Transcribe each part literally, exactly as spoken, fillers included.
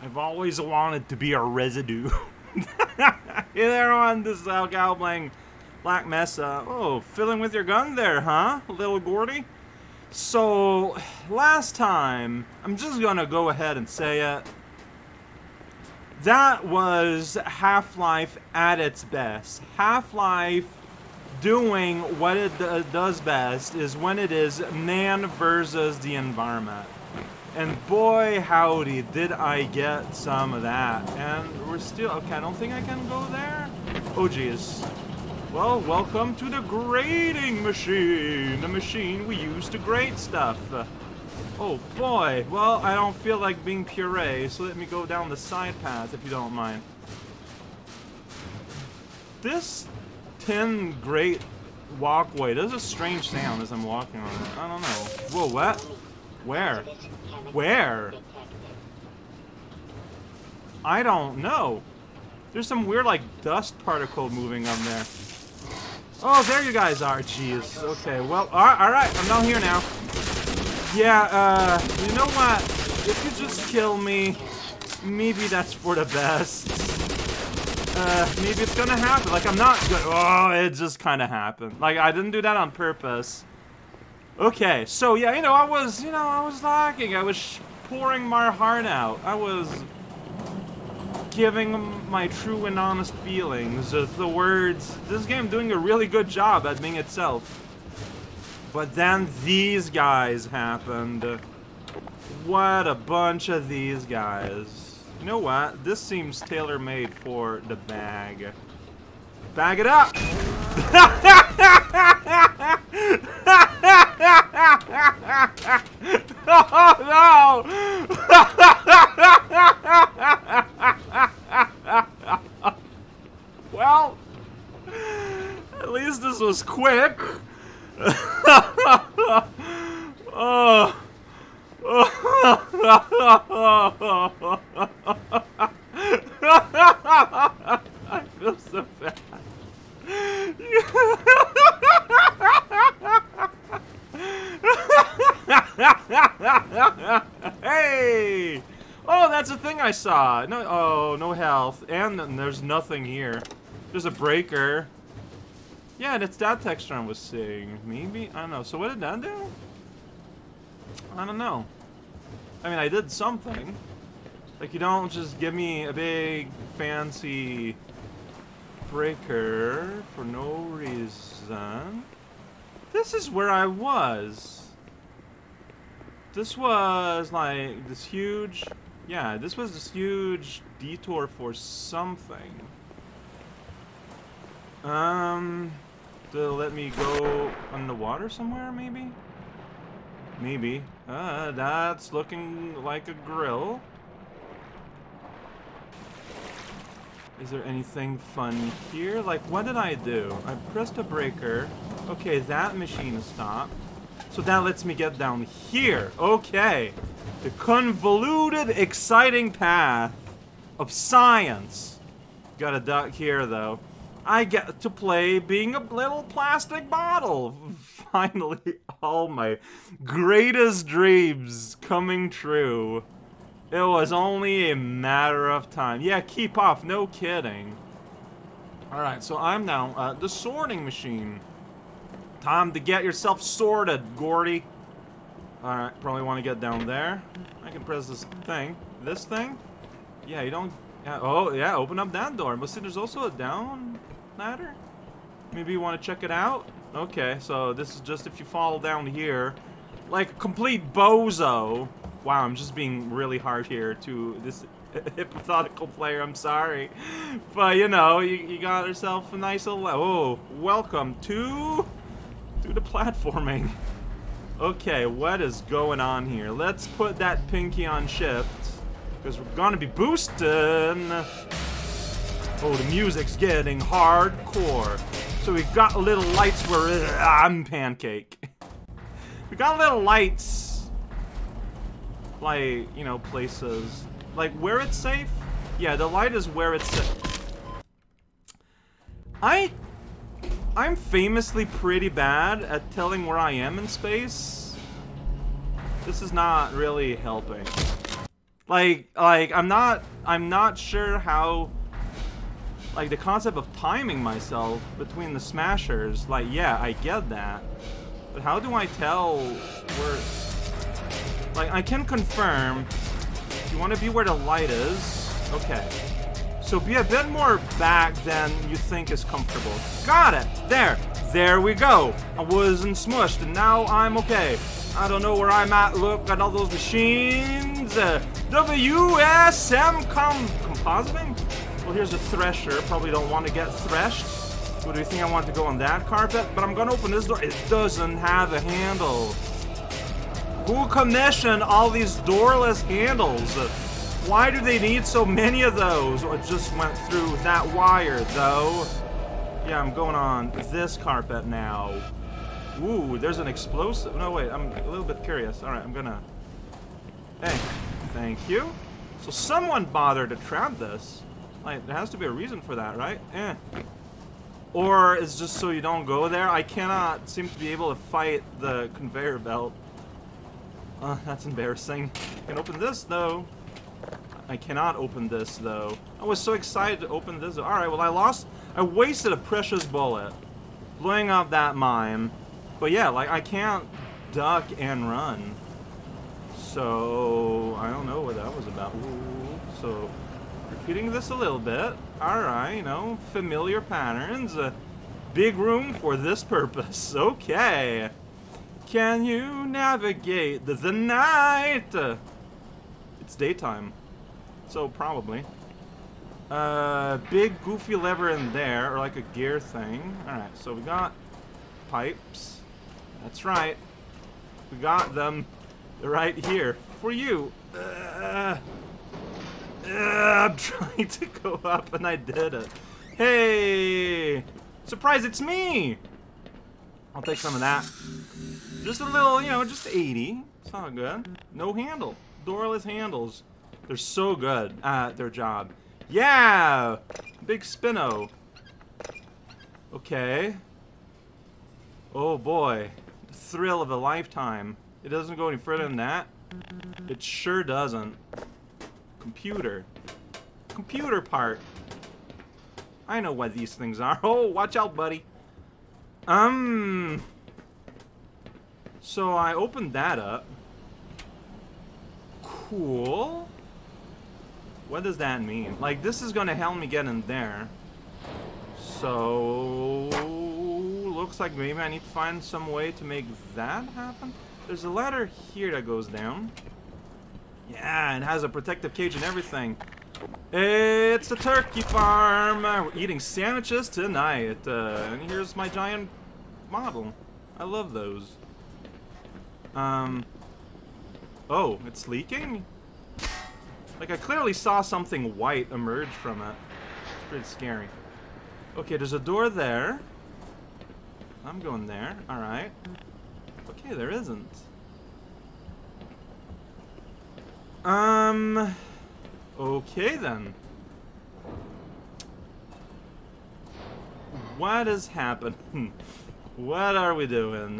I've always wanted to be a residue. There on this uh, Goblin Black Mesa. Oh, filling with your gun there, huh, little Gordy? So, last time, I'm just gonna go ahead and say it. That was Half-Life at its best. Half-Life doing what it uh, does best is when it is man versus the environment. And boy howdy, did I get some of that. And we're still, okay, I don't think I can go there. Oh geez. Well, welcome to the grating machine. The machine we use to grate stuff. Oh boy, well, I don't feel like being puree, so let me go down the side path if you don't mind. This tin grate walkway does a strange sound as I'm walking on it. I don't know. Whoa, what? Where? Where? I don't know. There's some weird, like, dust particle moving up there. Oh, there you guys are. Jeez. Okay, well, alright, I'm down here now. Yeah, uh, you know what? If you just kill me, maybe that's for the best. Uh, maybe it's gonna happen. Like, I'm not good. Oh, it just kinda happened. Like, I didn't do that on purpose. Okay, so yeah, you know, I was, you know, I was lacking. I was pouring my heart out. I was giving my true and honest feelings. With the words, this game doing a really good job at being itself. But then these guys happened. What a bunch of these guys. You know what? This seems tailor-made for the bag. Bag it up! Oh no! Well, at least this was quick. Oh. I feel so bad. Hey! Oh, that's a thing I saw. No, oh, no health, and there's nothing here. There's a breaker. Yeah, that's that texture I was seeing. Maybe, I don't know. So what did that do? I don't know. I mean, I did something. Like, you don't just give me a big fancy breaker for no reason. This is where I was. This was like this huge, yeah, this was this huge detour for something. Um, to let me go underwater somewhere, maybe? Maybe. Uh, that's looking like a grill. Is there anything fun here? Like, what did I do? I pressed a breaker. Okay, that machine stopped. So that lets me get down here. Okay. The convoluted, exciting path of science. Got a duck here, though. I get to play being a little plastic bottle. Finally, all my greatest dreams coming true. It was only a matter of time. Yeah, keep off. No kidding. Alright, so I'm now uh, the sorting machine. Time to get yourself sorted, Gordy. Alright, probably want to get down there. I can press this thing. This thing? Yeah, you don't... Yeah, oh, yeah, open up that door. But see, there's also a down ladder? Maybe you want to check it out? Okay, so this is just if you fall down here. Like a complete bozo. Wow, I'm just being really hard here to this hypothetical player, I'm sorry. But, you know, you, you got yourself a nice little... Oh, welcome to... to the platforming. Okay, what is going on here? Let's put that pinky on shift. Because we're gonna be boosting. Oh, the music's getting hardcore. So we got little lights where... Uh, I'm pancake. We got little lights. Like, you know, places. Like, where it's safe? Yeah, the light is where it's safe. I... I'm famously pretty bad at telling where I am in space. This is not really helping. Like, like I'm not, I'm not sure how, like, the concept of timing myself between the smashers, like, yeah, I get that. But how do I tell where, like, I can confirm, you want to be where the light is, okay. So be a bit more back than you think is comfortable. Got it, there, there we go. I wasn't smushed and now I'm okay. I don't know where I'm at, look at all those machines. Uh, W S M com compositing? Well, here's a thresher, probably don't want to get threshed. What do you think I want to go on that carpet? But I'm gonna open this door, it doesn't have a handle. Who commissioned all these doorless handles? Why do they need so many of those? Well, it just went through that wire, though. Yeah, I'm going on this carpet now. Ooh, there's an explosive. No, wait, I'm a little bit curious. All right, I'm gonna... Hey, thank you. So someone bothered to trap this. Like, there has to be a reason for that, right? Eh. Or it's just so you don't go there. I cannot seem to be able to fight the conveyor belt. Uh, that's embarrassing. I can open this, though. I cannot open this, though. I was so excited to open this. Alright, well, I lost... I wasted a precious bullet. Blowing up that mime. But yeah, like, I can't duck and run. So... I don't know what that was about. Ooh, so... Repeating this a little bit. Alright, you know, familiar patterns. Uh, big room for this purpose. Okay. Can you navigate the, the night? Uh, it's daytime. So, probably. Uh, big goofy lever in there, or like a gear thing. Alright, so we got pipes. That's right. We got them right here for you. Uh, uh, I'm trying to go up and I did it. Hey! Surprise, it's me! I'll take some of that. Just a little, you know, just eighty. It's not good. No handle. Doorless handles. They're so good at their job. Yeah! Big spinno. Okay. Oh boy. The thrill of a lifetime. It doesn't go any further than that. It sure doesn't. Computer. Computer part. I know what these things are. Oh, watch out, buddy. Um. So I opened that up. Cool. What does that mean? Like, this is gonna help me get in there. So... Looks like maybe I need to find some way to make that happen. There's a ladder here that goes down. Yeah, it has a protective cage and everything. It's a turkey farm! We're eating sandwiches tonight. Uh, and here's my giant model. I love those. Um... Oh, it's leaking? Like, I clearly saw something white emerge from it. It's pretty scary. Okay, there's a door there. I'm going there. Alright. Okay, there isn't. Um... Okay, then. What has happened? What are we doing?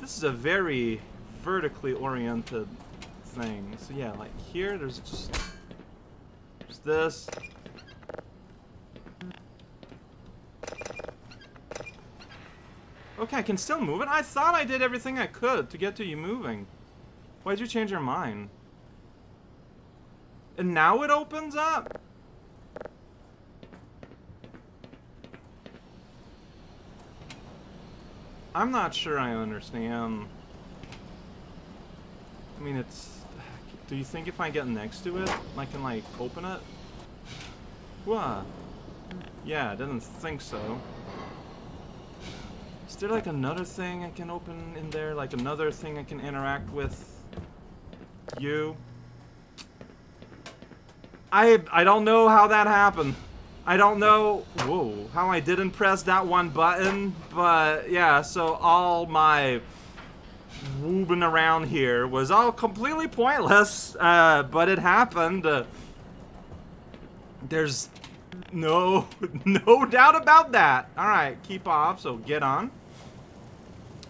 This is a very vertically oriented... thing. So yeah, like here, there's just there's this. Okay, I can still move it. I thought I did everything I could to get to you moving. Why'd you change your mind? And now it opens up. I'm not sure I understand. I mean, it's... Do you think if I get next to it, I can, like, open it? What? Yeah, I didn't think so. Is there, like, another thing I can open in there? Like, another thing I can interact with? You? I, I don't know how that happened. I don't know... Whoa. How I didn't press that one button. But, yeah, so all my... woobing around here was all completely pointless, uh, but it happened. Uh, there's no no doubt about that. All right, keep off, so get on.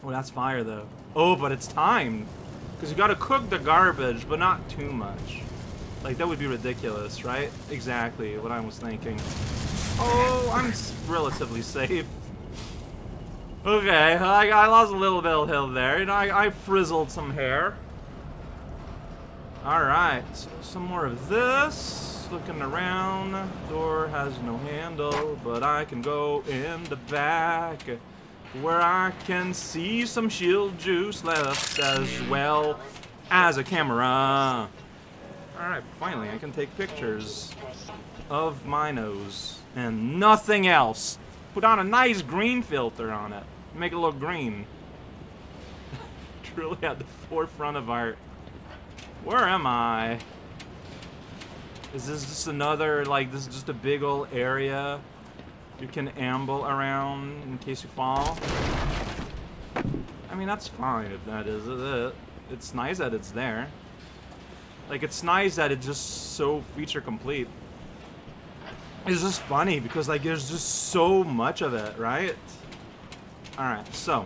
Oh, that's fire, though. Oh, but it's timed. Because you gotta cook the garbage, but not too much. Like, that would be ridiculous, right? Exactly what I was thinking. Oh, I'm relatively safe. Okay, I, I lost a little bit of hill there. You know, I, I frizzled some hair. Alright, so some more of this. Looking around. Door has no handle, but I can go in the back, where I can see some shield juice left as well as a camera. Alright, finally I can take pictures of my nose and nothing else. Put on a nice green filter on it. Make it look green. Truly at the forefront of art. Where am I? Is this just another, like, this is just a big old area you can amble around in case you fall? I mean, that's fine if that is it. It's nice that it's there. Like, it's nice that it's just so feature complete. It's just funny because, like, there's just so much of it, right? Alright, so.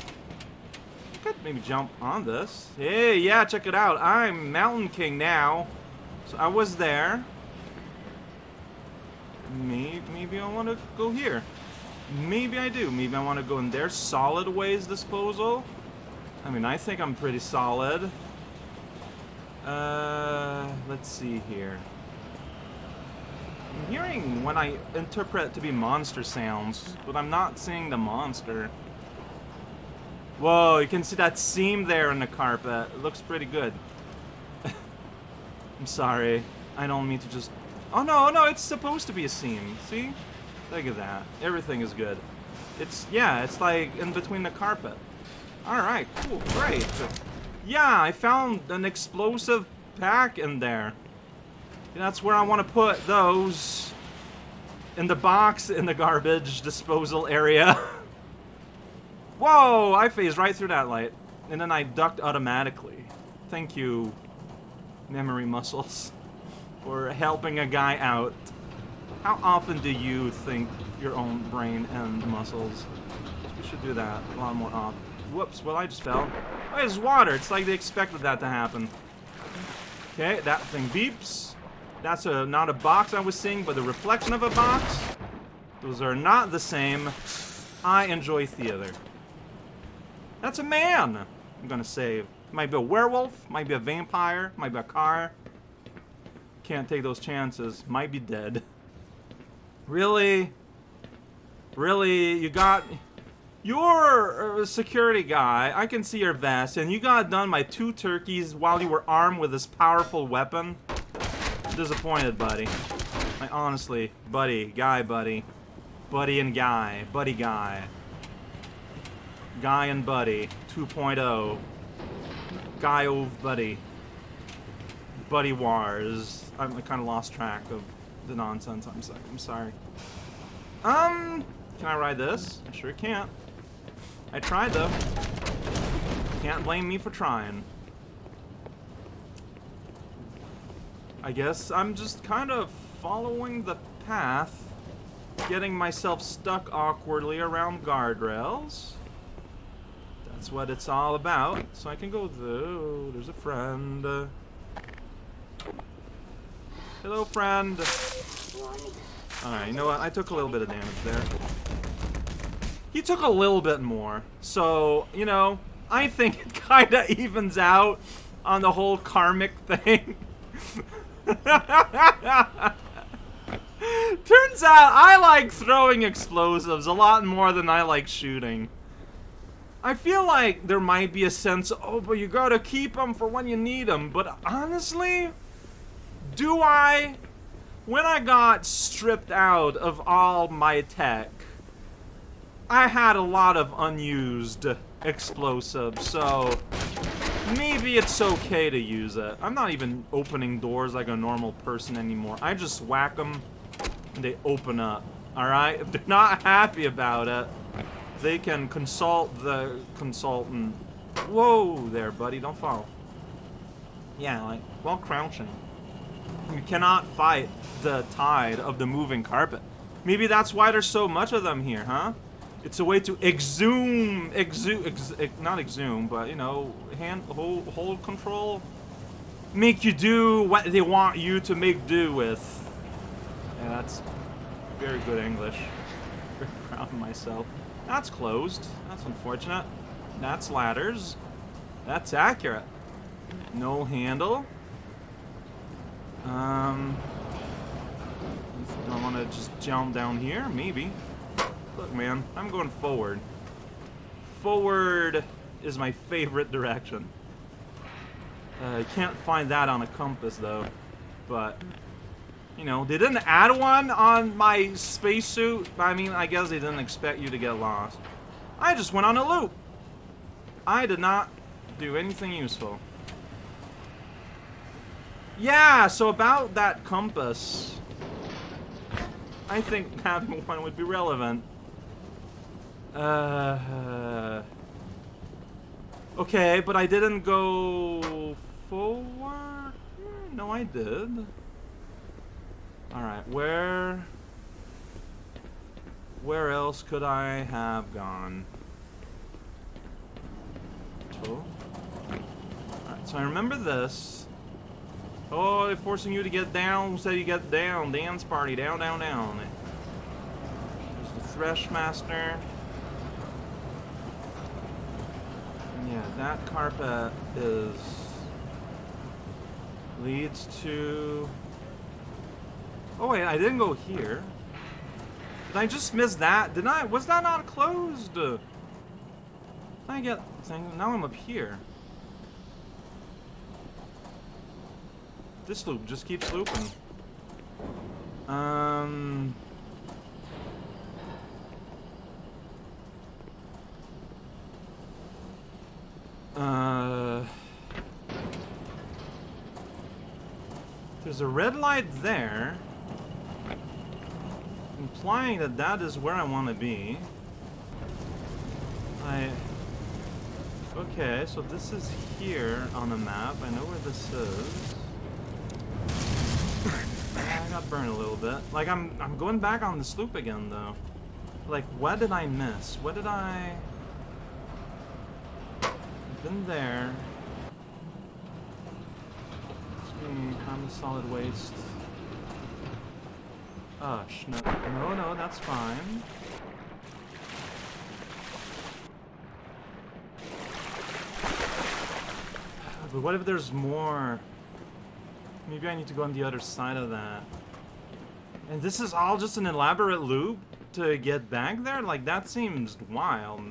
I could maybe jump on this. Hey, yeah, check it out. I'm Mountain King now. So I was there. Maybe, maybe I want to go here. Maybe I do. Maybe I want to go in there. Solid waste disposal. I mean, I think I'm pretty solid. Uh, let's see here. I'm hearing what I interpret to be monster sounds, but I'm not seeing the monster. Whoa, you can see that seam there in the carpet. It looks pretty good. I'm sorry. I don't mean to just... Oh, no, no, it's supposed to be a seam. See? Look at that. Everything is good. It's, yeah, it's like in between the carpet. Alright, cool, great. Yeah, I found an explosive pack in there. That's where I want to put those. In the box, in the garbage disposal area. Whoa, I phased right through that light. And then I ducked automatically. Thank you, memory muscles, for helping a guy out. How often do you think your own brain and muscles? We should do that a lot more often. Whoops, well I just fell. Oh, it's water. It's like they expected that to happen. Okay, that thing beeps. That's a, not a box I was seeing, but the reflection of a box. Those are not the same. I enjoy theater. That's a man, I'm gonna save. Might be a werewolf, might be a vampire, might be a car. Can't take those chances. Might be dead. Really? Really? You got... You're a security guy. I can see your vest. And you got done by two turkeys while you were armed with this powerful weapon? Disappointed, buddy. I honestly... Buddy. Guy, buddy. Buddy and guy. Buddy guy. Guy and buddy. two point oh. Guy over buddy. Buddy wars. I kind of lost track of the nonsense. I'm sorry. I'm sorry. Um, can I ride this? I sure can't. I tried though. Can't blame me for trying. I guess I'm just kind of following the path, getting myself stuck awkwardly around guardrails. That's what it's all about. So I can go though. There's a friend. Hello, friend. Alright, you know what? I took a little bit of damage there. He took a little bit more. So, you know, I think it kind of evens out on the whole karmic thing. Turns out I like throwing explosives a lot more than I like shooting. I feel like there might be a sense, oh, but you gotta keep them for when you need them. But honestly... Do I? When I got stripped out of all my tech, I had a lot of unused explosives, so maybe it's okay to use it. I'm not even opening doors like a normal person anymore. I just whack them and they open up, alright? If they're not happy about it, they can consult the consultant. Whoa there, buddy, don't fall. Yeah, like, while crouching. You cannot fight the tide of the moving carpet. Maybe that's why there's so much of them here, huh? It's a way to exhume, exhume, ex, ex, not exhume, but you know, hand, hold, hold control, make you do what they want you to make do with. Yeah, that's very good English. Very proud of myself. That's closed. That's unfortunate. That's ladders. That's accurate. No handle. Um, do I want to just jump down here? Maybe. Look, man, I'm going forward. Forward is my favorite direction. Uh, you can't find that on a compass, though. But, you know, they didn't add one on my spacesuit. I mean, I guess they didn't expect you to get lost. I just went on a loop. I did not do anything useful. Yeah, so about that compass, I think having one would be relevant. Uh, okay, but I didn't go forward? No, I did. Alright, where... Where else could I have gone? Oh. Alright, so I remember this. Oh, they're forcing you to get down, so you get down. Dance party, down, down, down. There's the Thresh Master. Yeah, that carpet is... leads to... Oh wait, I didn't go here. Did I just miss that? Did I? Was that not closed? Did I get... Now I'm up here. This loop just keeps looping. Um... Uh... There's a red light there, implying that that is where I want to be. I... Okay, so this is here on the map. I know where this is. I got burned a little bit. Like, I'm, I'm going back on this loop again, though. Like, what did I miss? What did I... I've been there. I'm a solid waste. Oh, sh no, no, no, that's fine. But what if there's more? Maybe I need to go on the other side of that. And this is all just an elaborate loop to get back there? Like, that seems wild.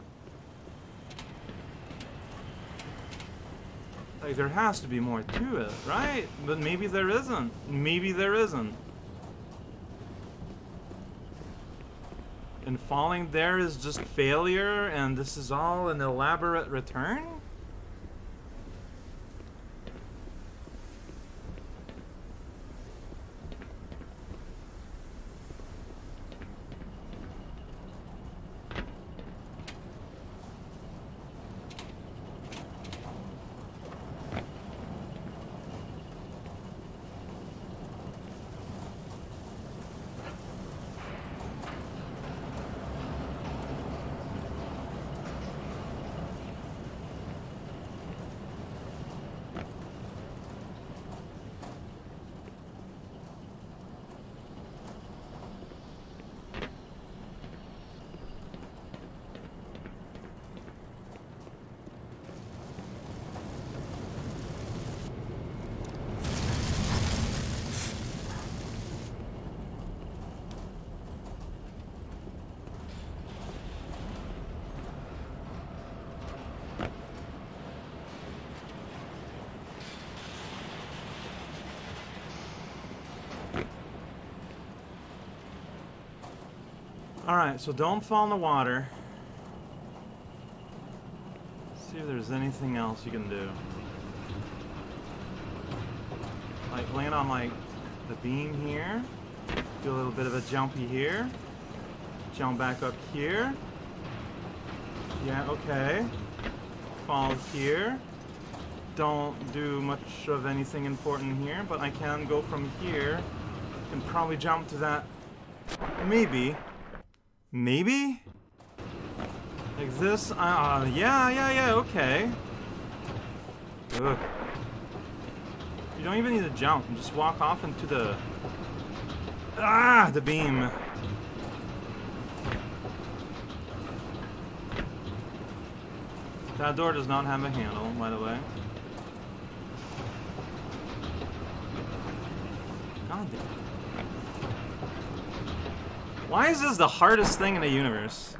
Like, there has to be more to it, right? But maybe there isn't. Maybe there isn't. And falling there is just failure, and this is all an elaborate return? Alright, so don't fall in the water. Let's see if there's anything else you can do. Like, land on, like, the beam here. Do a little bit of a jumpy here. Jump back up here. Yeah, okay. Fall here. Don't do much of anything important here, but I can go from here and probably jump to that. Maybe. Maybe? Like this? Uh, yeah, yeah, yeah, okay. Ugh. You don't even need to jump. And just walk off into the... Ah, the beam. That door does not have a handle, by the way. God damn. Why is this the hardest thing in the universe?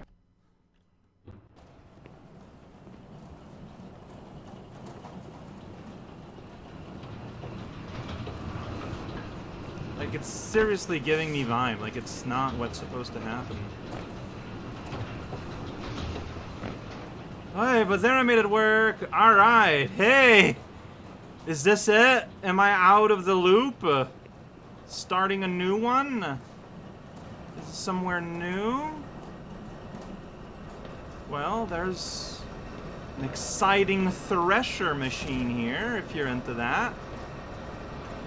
Like, it's seriously giving me vibe. Like, it's not what's supposed to happen. Hey, but then I made it work. All right. Hey, is this it? Am I out of the loop? Uh, starting a new one? Somewhere new? Well, there's an exciting thresher machine here, if you're into that.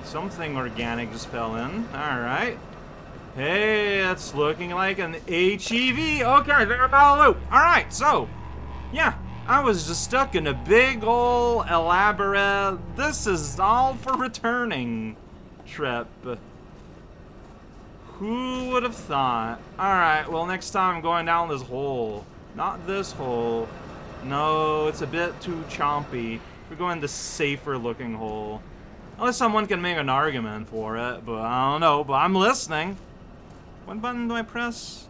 Something organic just fell in. Alright. Hey, that's looking like an H E V. Okay, they're about a loop. Alright, so, yeah. I was just stuck in a big ol' elaborate, this is all for returning trip. Who would have thought? Alright, well, next time I'm going down this hole. Not this hole. No, it's a bit too chompy. We're going the safer looking hole. Unless someone can make an argument for it, but I don't know. But I'm listening. What button do I press?